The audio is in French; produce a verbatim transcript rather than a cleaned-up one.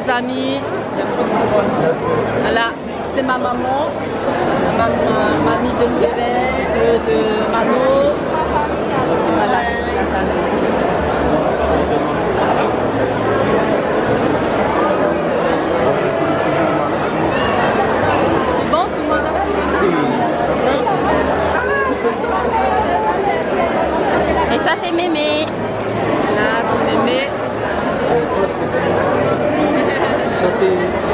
nos amis. Voilà, c'est ma maman, ma mamie de Sylvain, de, de Mano. Voilà. C'est bon, tout le monde a... Et ça c'est mémé. Là c'est mémé.